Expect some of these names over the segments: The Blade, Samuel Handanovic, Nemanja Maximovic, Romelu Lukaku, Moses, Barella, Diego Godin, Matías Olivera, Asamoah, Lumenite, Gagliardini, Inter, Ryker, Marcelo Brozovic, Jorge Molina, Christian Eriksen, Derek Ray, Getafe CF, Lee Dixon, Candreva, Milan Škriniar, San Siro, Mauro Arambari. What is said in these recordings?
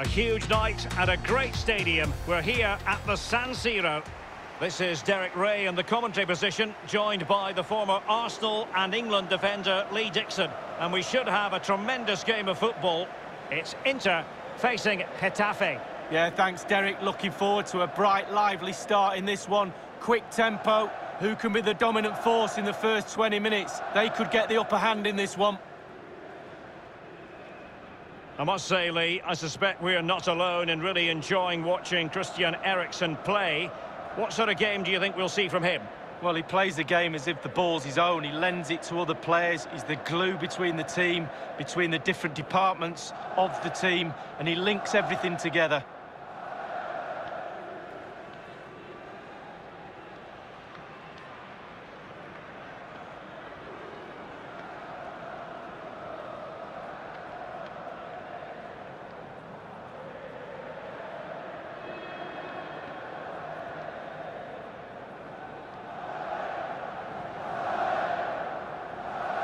A huge night at a great stadium. We're here at the San Siro. This is Derek Ray in the commentary position, joined by the former Arsenal and England defender Lee Dixon. And we should have a tremendous game of football. It's Inter facing Getafe. Yeah, thanks, Derek. Looking forward to a bright, lively start in this one. Quick tempo. Who can be the dominant force in the first 20 minutes? They could get the upper hand in this one. I must say, Lee, I suspect we are not alone in really enjoying watching Christian Eriksen play. What sort of game do you think we'll see from him? Well, he plays the game as if the ball's his own. He lends it to other players. He's the glue between the team, between the different departments of the team, and he links everything together.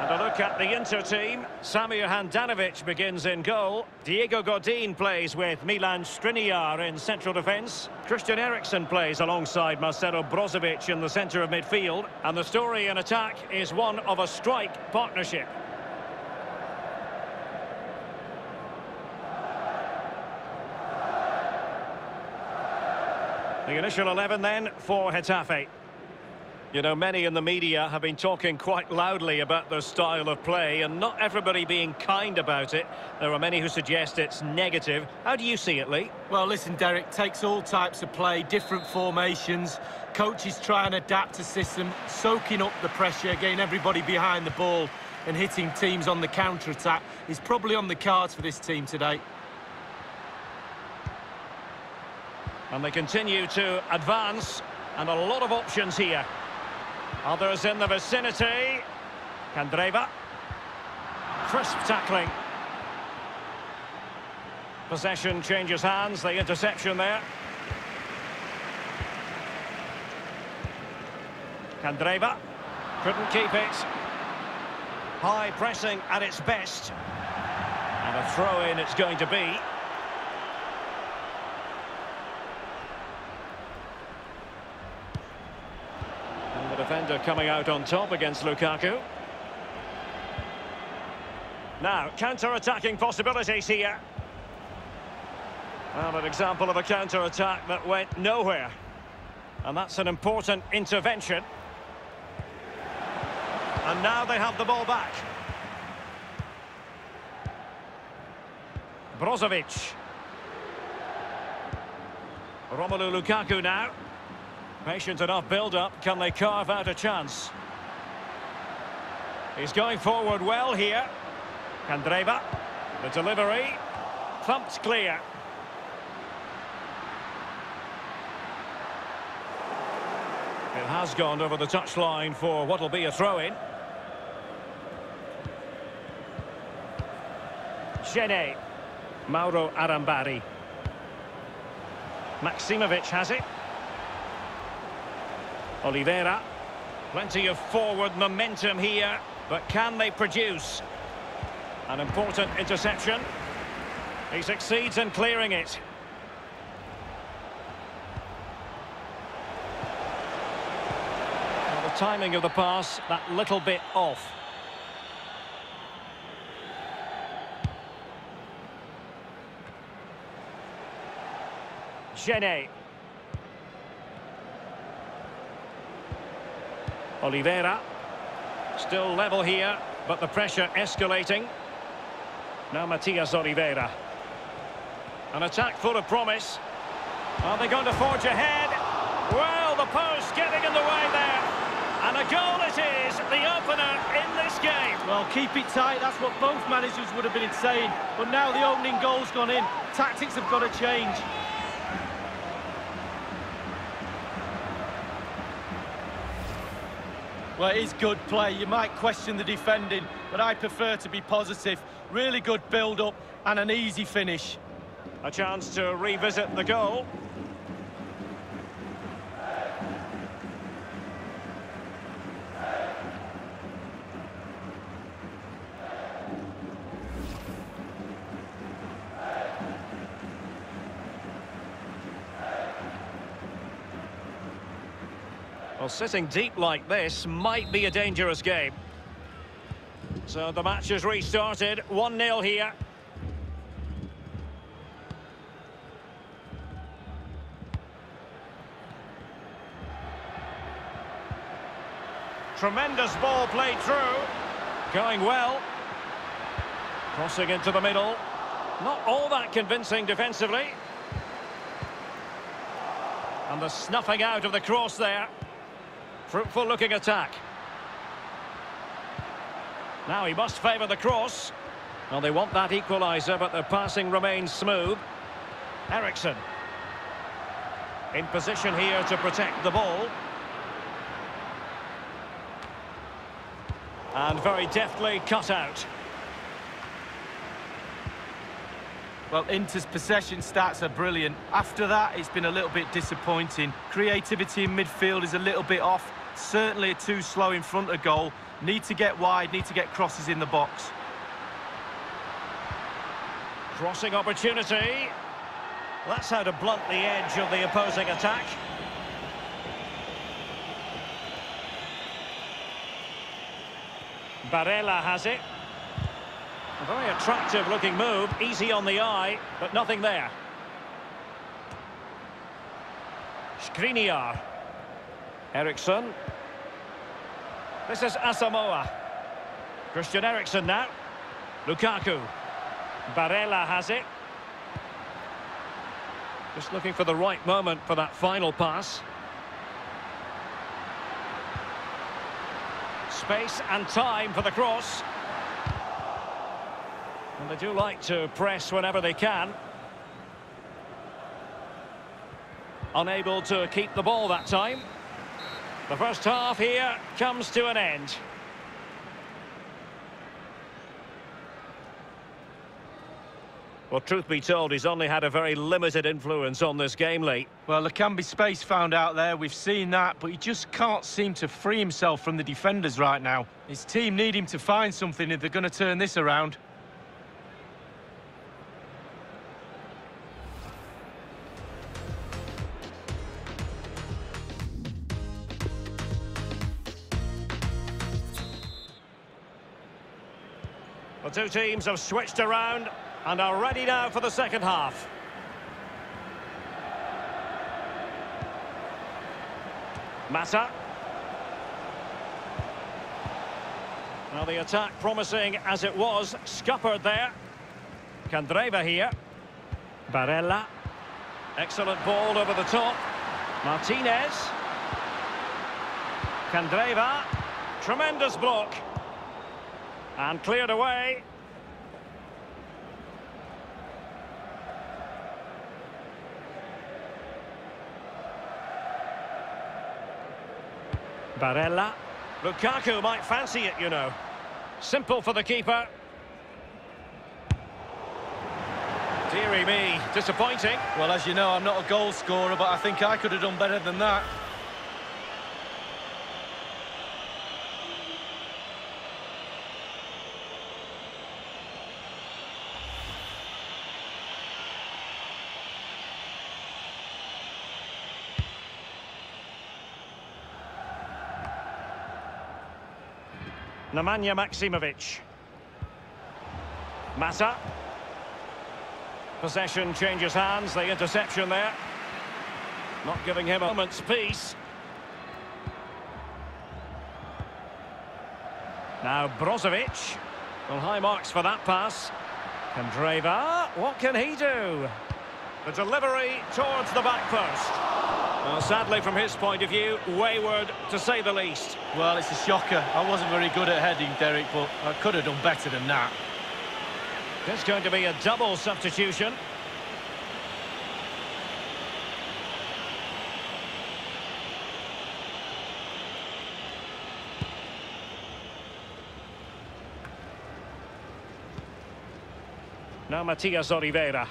A look at the Inter team. Samuel Handanovic begins in goal. Diego Godin plays with Milan Škriniar in central defence. Christian Eriksen plays alongside Marcelo Brozovic in the centre of midfield. And the story in attack is one of a strike partnership. The initial 11 then for Getafe. You know, many in the media have been talking quite loudly about their style of play, and not everybody being kind about it. There are many who suggest it's negative. How do you see it, Lee? Well, listen, Derek, takes all types of play, different formations. Coaches try and adapt a system, soaking up the pressure, getting everybody behind the ball and hitting teams on the counter-attack is probably on the cards for this team today. And they continue to advance, and a lot of options here. Others in the vicinity. Candreva. Crisp tackling. Possession changes hands. The interception there. Candreva. Couldn't keep it. High pressing at its best. And a throw-in it's going to be. Defender coming out on top against Lukaku. Now, counter-attacking possibilities here. Well, an example of a counter-attack that went nowhere. And that's an important intervention. And now they have the ball back. Brozovic. Romelu Lukaku now. Patient enough build-up. Can they carve out a chance? He's going forward well here. Candreva, the delivery, thumped clear. It has gone over the touchline for what'll be a throw-in. Gene, Mauro Arambari. Maximovic has it. Olivera, plenty of forward momentum here, but can they produce? An important interception. He succeeds in clearing it. Now the timing of the pass, that little bit off. Gene. Olivera, still level here, but the pressure escalating. Now Matías Olivera. An attack full of promise. Are they going to forge ahead? Well, the post getting in the way there. And a goal it is, the opener in this game. Well, keep it tight, that's what both managers would have been saying. But now the opening goal's gone in. Tactics have got to change. Well, it is good play. You might question the defending, but I prefer to be positive. Really good build-up and an easy finish. A chance to revisit the goal. Well, sitting deep like this might be a dangerous game. So the match has restarted, 1-0 here. Tremendous ball played through. Going well. Crossing into the middle. Not all that convincing defensively. And the snuffing out of the cross there. Fruitful looking attack. Now he must favour the cross. Well, they want that equaliser, but the passing remains smooth. Eriksen. In position here to protect the ball. And very deftly cut out. Well, Inter's possession stats are brilliant. After that, it's been a little bit disappointing. Creativity in midfield is a little bit off. Certainly too slow in front of goal. Need to get wide, need to get crosses in the box. Crossing opportunity. That's how to blunt the edge of the opposing attack. Barella has it. A very attractive looking move, easy on the eye, but nothing there. Škriniar. Eriksen. This is Asamoah. Christian Eriksen now. Lukaku. Barella has it. Just looking for the right moment for that final pass. Space and time for the cross. And they do like to press whenever they can. Unable to keep the ball that time. The first half here comes to an end. Well, truth be told, he's only had a very limited influence on this game, Lee. Well, there can be space found out there, we've seen that, but he just can't seem to free himself from the defenders right now. His team need him to find something if they're going to turn this around. The two teams have switched around and are ready now for the second half. Mata. Now the attack promising as it was, scuppered there. Candreva here. Barella. Excellent ball over the top. Martinez. Candreva. Tremendous block. And cleared away. Barella. Lukaku might fancy it, you know. Simple for the keeper. Deary me, disappointing. Well, as you know, I'm not a goal scorer, but I think I could have done better than that. Nemanja Maximovic. Mata. Possession changes hands, the interception there. Not giving him a moment's peace. Now Brozovic. Well, high marks for that pass. Candreva, what can he do? The delivery towards the back post. Well, sadly, from his point of view, wayward, to say the least. Well, it's a shocker. I wasn't very good at heading, Derek, but I could have done better than that. There's going to be a double substitution. Now Matías Olivera.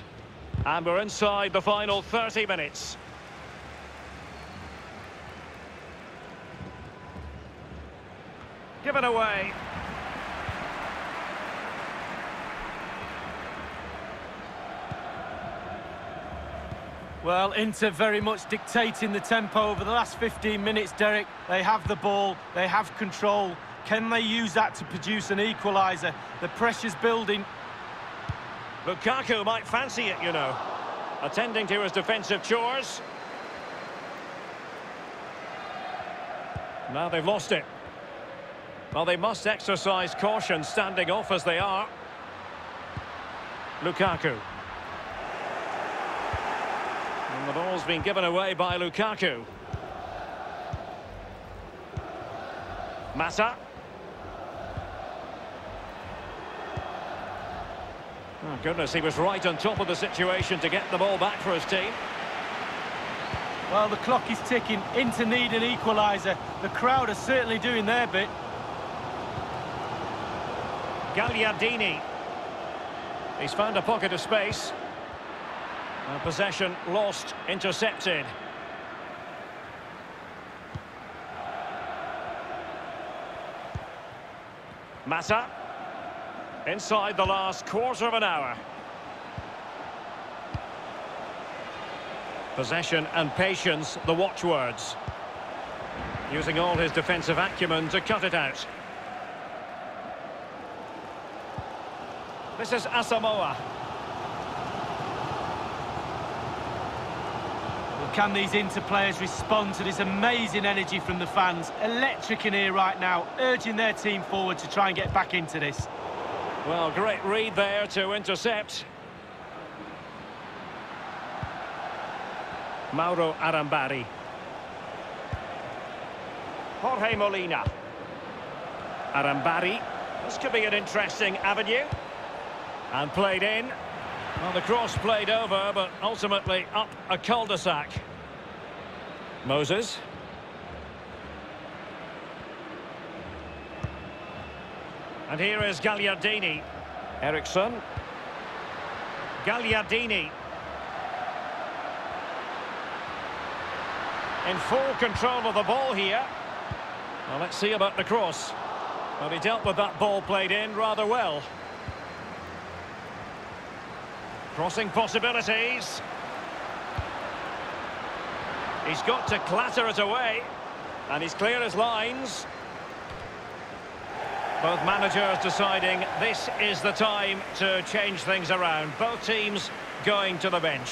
And we're inside the final 30 minutes. Given away. Well, Inter very much dictating the tempo over the last 15 minutes, Derek. They have the ball, they have control. Can they use that to produce an equaliser? The pressure's building. Lukaku might fancy it, you know. Attending to his defensive chores. Now they've lost it. Well, they must exercise caution standing off as they are. Lukaku. And the ball's been given away by Lukaku. Mata. Oh, goodness, he was right on top of the situation to get the ball back for his team. Well, the clock is ticking. Inter need an equaliser. The crowd are certainly doing their bit. Gagliardini. He's found a pocket of space. And possession lost, intercepted. Mata. Inside the last quarter of an hour. Possession and patience, the watchwords. Using all his defensive acumen to cut it out. This is Asamoah. Well, can these Inter players respond to this amazing energy from the fans? Electric in here right now, urging their team forward to try and get back into this. Well, great read there to intercept. Mauro Arambari. Jorge Molina. Arambari. This could be an interesting avenue. And played in. Well, the cross played over, but ultimately up a cul-de-sac. Moses. And here is Gagliardini. Eriksen. Gagliardini. In full control of the ball here. Well, let's see about the cross. Well, he dealt with that ball played in rather well. Crossing possibilities. He's got to clatter it away. And he's clear as lines. Both managers deciding this is the time to change things around. Both teams going to the bench.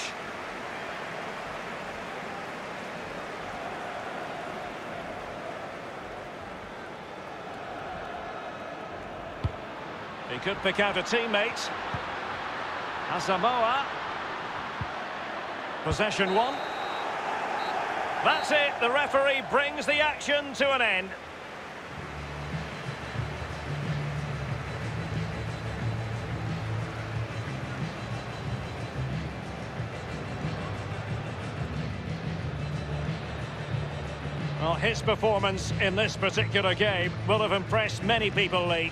He could pick out a teammate. Asamoah. Possession one. That's it. The referee brings the action to an end. Well, his performance in this particular game will have impressed many people, Lee.